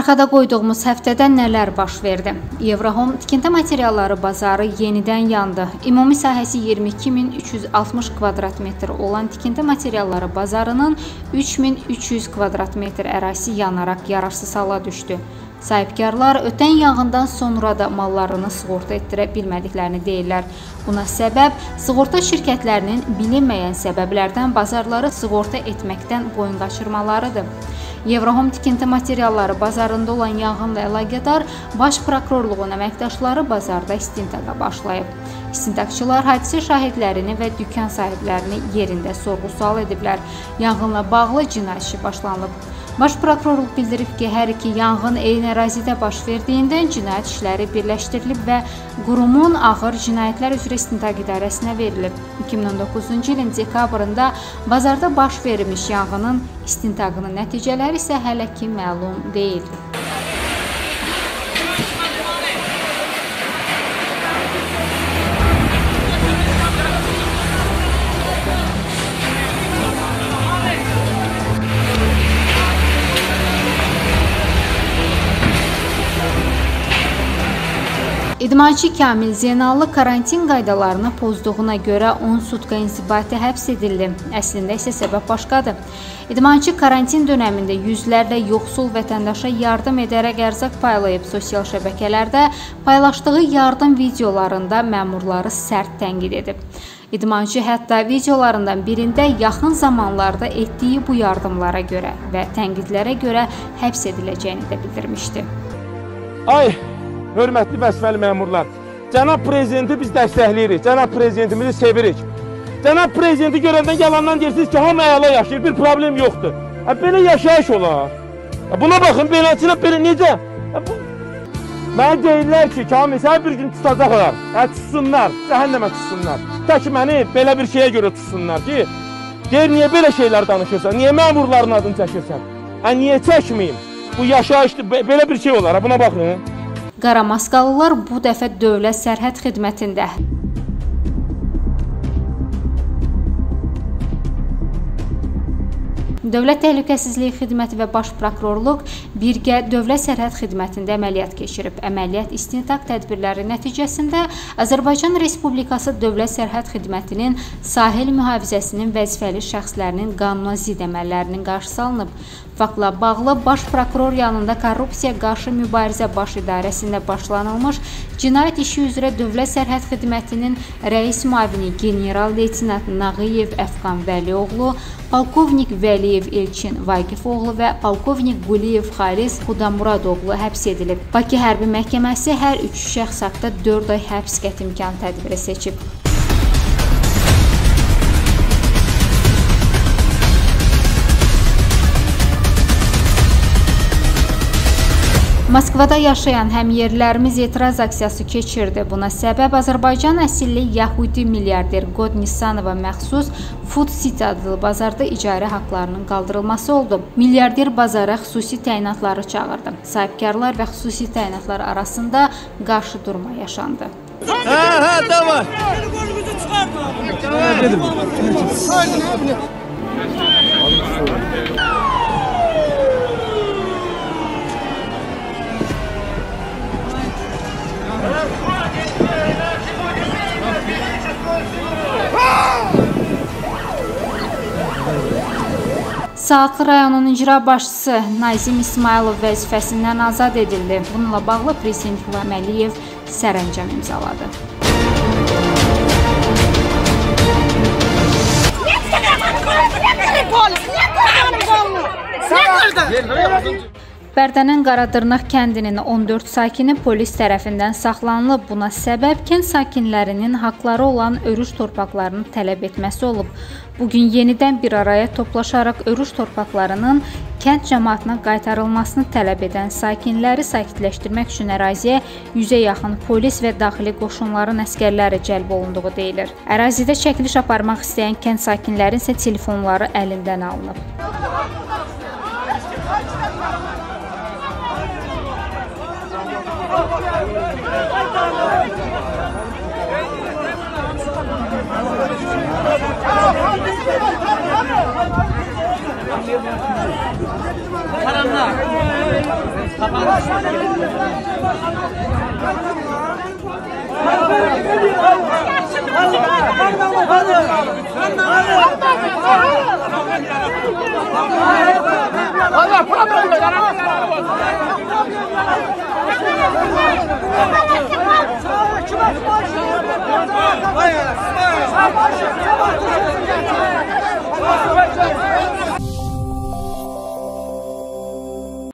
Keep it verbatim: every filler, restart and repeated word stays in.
Arxada qoyduğumuz həftədə nələr baş verdi? Avrohom tikinti materialları bazarı yenidən yandı. Ümumi sahəsi iyirmi iki min üç yüz altmış kvadrat metr olan tikinti materialları bazarının üç min üç yüz kvadrat metr ərazisi yanaraq yararsız hala düşdü. Sahibkarlar ötən yanğından sonra da mallarını sığorta etdirə bilmədiklərini deyirlər. Buna səbəb sığorta şirkətlərinin bilinməyən səbəblərdən bazarları sığorta etməkdən boyun qaçırmalarıdır. Avrohom tikinti materialları bazarında olan yanğınla əlaqədar Baş Prokurorluğun əməkdaşları bazarda istintaqa başlayıb. İstintaqçılar hadisə şahidlərini və dükkan sahiblərini yerində sorğu-sual ediblər. Yanğınla bağlı cinayət işi başlanılıb. Baş Prokurorluq bildirib ki, hər iki yanğın eyni ərazidə baş verdiyindən cinayət işləri birləşdirilib və qurumun Ağır Cinayətlər üzrə İstintaq İdarəsinə verilib. iki min on doqquzuncu ilin dekabrında bazarda baş vermiş yanğının istintaqının nəticələri isə hələ ki məlum deyil. İdmançı Kamil Zeynallı karantin qaydalarını pozduğuna görə on sutka inzibati həbs edildi. Əslində isə səbəb başqadır. İdmançı karantin dönəmində yüzlərlə yoxsul vətəndaşa yardım edərək ərzaq paylayıb. Sosial şəbəkələrdə paylaşdığı yardım videolarında məmurları sərt tənqid edib. İdmançı hətta videolarından birində yaxın zamanlarda etdiyi bu yardımlara görə və tənqidlərə görə həbs ediləcəyini də bildirmişdi. Ay! Hörmətli vəzifəli məmurlar, Cənab Prezidenti biz dəstəkləyirik, Cənab Prezidentimizi sevirik. Cənab Prezidenti görəndən yalandan deyirsiniz ki, hamı əla yaşayır, bir problem yoxdur. Belə yaşayış olar. Buna baxın, beləsinə belə necə? Mənə deyirlər ki, Kamil, səni bir gün tutacaq olar. Tutsunlar, cəhənnəmə tutsunlar. Tək məni belə bir şeyə görə tutsunlar ki, deyir, niyə belə şeylər danışırsan, niyə məmurların adını çəkirsən? Niyə çəkməyim? Bu yaşayışdır, belə bir şey olar, buna baxın. Qaramaskalılar bu dəfə Dövlət Sərhəd Xidmətində Dövlət Təhlükəsizliyi Xidməti və Baş Prokurorluq birgə Dövlət Sərhəd Xidmətində əməliyyat keçirib. Əməliyyat istintaq tədbirləri nəticəsində Azərbaycan Respublikası Dövlət Sərhəd Xidmətinin sahil mühafizəsinin vəzifəli şəxslərinin qanuna zidd əməllərinin qarşısı alınıb. Faktla bağlı Baş Prokuror yanında Korrupsiya Qarşı Mübarizə Baş İdarəsində başlanılmış cinayət işi üzrə Dövlət Sərhəd Xidmətinin rəis müavini general-leytenant Nağiyev Əfqanvəli oğlu, Polkovnik Vəliyev İlçin Vəqif oğlu və Polkovnik Guliyev Xariz Qudamurad oğlu həbs edilib. Bakı Hərbi Məhkəməsi hər üç şəxs haqqında dörd ay həbs qəti imkan tədbiri seçib. Moskvada yaşayan həmyerlilərimiz etiraz aksiyası keçirdi. Buna səbəb Azərbaycan əsilli yəhudi milyarder God Nissanova məxsus Food City adlı bazarda icarə haqqlarının qaldırılması oldu. Milyarder bazara xüsusi təyinatları çağırdı. Sahibkarlar və xüsusi təyinatlar arasında qarşı durma yaşandı. Hə, hə, davay! Saatlı rayonun icra başçısı Nazim İsmailov vəzifəsindən azad edildi. Bununla bağlı Prezident İlham Əliyev sərəncam imzaladı. Bərdənin Qaradırnaq kəndinin on dörd sakini polis tərəfindən saxlanılıb. Buna səbəb kənd sakinlərinin haqları olan örüş torpaqlarını tələb etməsi olub. Bugün yenidən bir araya toplaşaraq örüş torpaqlarının kənd cəmiyyətinə qaytarılmasını tələb edən sakinləri sakitləşdirmək üçün əraziyə yüzə yaxın polis və daxili qoşunların əsgərləri cəlb olunduğu deyilir. Ərazidə çəkiliş aparmaq istəyən kənd sakinlərin isə telefonları əlindən alınıb. Altyazı M.K. Karanlık. Kapanış. Allah problem yaratmaz. Kim açmış? Hayır. Savaş.